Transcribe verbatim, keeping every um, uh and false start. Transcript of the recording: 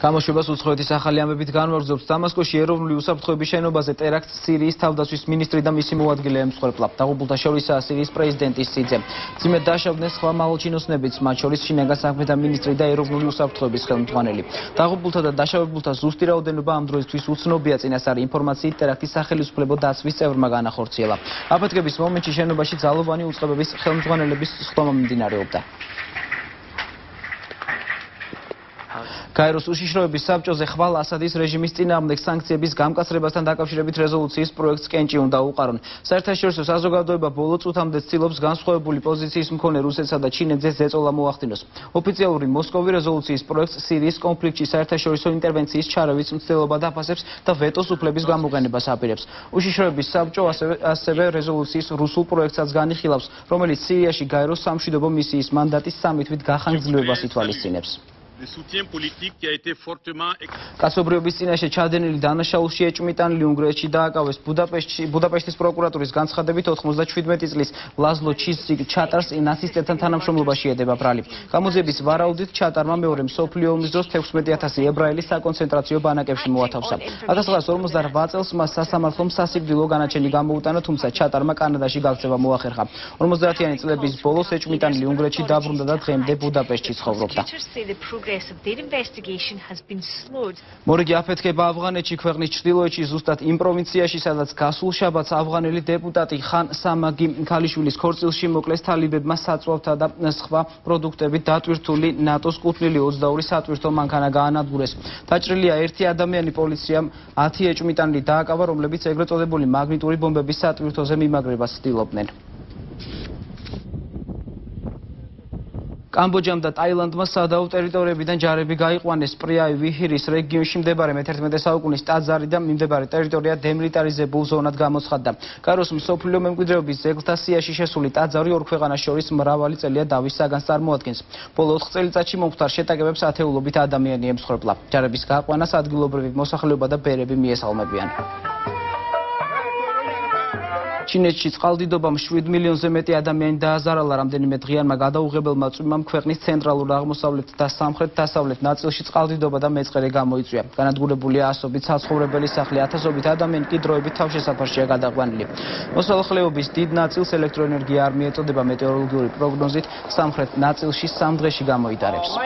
გამოშვებას უცხოეთის ახალი ამბებით განვაგრძობს დამასკოში ეროვნული უსაფრთხოების შენობაზე ტერაქტ სირიის თავდაცვის მინისტრი და მისი მოადგილე ემსხვერპლა. დაღუპულთა შორისაა სირიის პრეზიდენტი სიძე. ძიმედ დაშავდნენ სხვა მაღალჩინოსნებიც, მათ შორის შინაგან საქმეთა მინისტრი და ეროვნული უსაფრთხოების ხელმძღვანელი. დაღუპულთა და დაშავებულთა ზუსტი რაოდენობა ამ დროისთვის უცნობია. წინასწარი ინფორმაციით ტერაქტის სახელმწიფო დაცვის წევრმა განახორციელა. აფეთქების მომენტში შენობაში ძალოვანი უწყებების ხელმძღვანელების სხდომა მიმდინარეობდა. Kairos უშიშროების საბჭოზე ხვალ ასადის რეჟიმის წინააღმდეგ სანქციების გამკაცრებასთან დაკავშირებით რეზოლუციის პროექტს კენჭი უნდა უყარონ. საერთაშორისო საზოგადოება ბოლო წუთამდე ცდილობს განსხვავებული პოზიციის მქონე რუსეთსა და ჩინეთზე ზეწოლა მოახდინოს. ოფიციალური მოსკოვი რეზოლუციის პროექტს სირიის კონფლიქტში საერთაშორისო ინტერვენციის ჩარევის მცდელობა დაფასებს და ვეტოს უფლების გამოყენებას აპირებს. უშიშროების საბჭო ასევე რეზოლუციის რუსულ პროექტსაც განიხილავს, რომელიც სირიაში გაეროს სამშვიდობო მისიის მანდატის სამი თვით გახანგრძლივებას ითვალისწინებს. Კაცობრიობის წინაშე ჩადენილი დანაშაულში ეჭვმიტანილი უნგრეთში დააკავეს. ბუდაპეშტის პროკურატურის განცხადებით ოთხმოცდაჩვიდმეტი წლის ლაზლო ჩისტიკ ჩატარს ნაცისტებთან თანამშრომლობაში ედება ბრალი. გამოძიების ვარაუდით ჩატარმა მეორე მსოფლიო ომის დროს თექვსმეტი ათასი ებრაელი საკონცენტრაციო ბანაკებში მოათავსა. ათას ოთხს ორმოცდაარბა წელს მას სასამართლომ სასიკვდილო განაჩენი გამოუტანა, თუმცა ჩატარმა კანადაში გაქცევა მოახერხა. ორმოცდაათიანი წლების ბოლოს ეჭვმიტანილი უნგრეთში დაბრუნდა და დღემდე ბუდაპეშტში ცხოვრობდა. მორიგი აფეთქება ავღანეთში, ქვეყნის ჩრდილოეთში, ზუსტად იმ პროვინციაში, სადაც გასულ შაბათს ავღანელი დეპუტატი ხან სამაგი ქალიშვილის ქორწილში მოკლეს თალიბებმა საწვავთა და სხვა პროდუქტებით დატვირთული ნატოს კუთვნილი ოცდაორი სატვირთო მანქანა გაანადგურეს. დაჭრილია ერთი ადამიანი, პოლიციამ ათი ეჭვმიტანილი დააკავა, რომლებიც ეგრეთ წოდებული მაგნიტური ბომბების სატვირთოზე მიმაგრებას ცდილობდნენ. Კამბოჯამ და ტაილანდმა სადავო ტერიტორიებიდან ჯარები გაიყვანეს პრიაი ვიჰირის რეგიონში მდებარე მეთერთმეტე საუკუნის ტაძარი და მიმდებარე ტერიტორია დემილიტარიზებულ ზონად გამოცხადდა. კაიროს მსოფლიო მემკვიდრეობის ძეგლთა სიაში შესული ტაძარი ორ ქვეყანას შორის მრავალი წელია დავის საგანს წარმოადგენს. ბოლო ოთხ წელიწადში მომხდარ შეტაკებებს ათეულობით ადამიანი ემსხვერპლა. ჯარების გაყვანას ადგილობრივი მოსახლეობა და ბერები მიესალმებიან. ჩინეთში წყალდიდობამ შვიდ მილიონზე მეტი ადამიანი დააზარალა. რამდენიმე დღიანმა გადაუღებელმა წვიმამ ქვეყნის ცენტრალურ აღმოსავლეთ და სამხრეთ-დასავლეთ ნაწილში წყალდიდობა და მეწყერი გამოიწვია. განადგურებულია ასობით საცხოვრებელი სახლი, ათასობით ადამიანი კი დროებით თავშესაფარშია გადაყვანილი. მოსახლეობის დიდ ნაწილს ელექტროენერგია არ მიეწოდება. მეტეოროლოგიური პროგნოზით სამხრეთ ნაწილში სამ დღეში გამოიტარებს.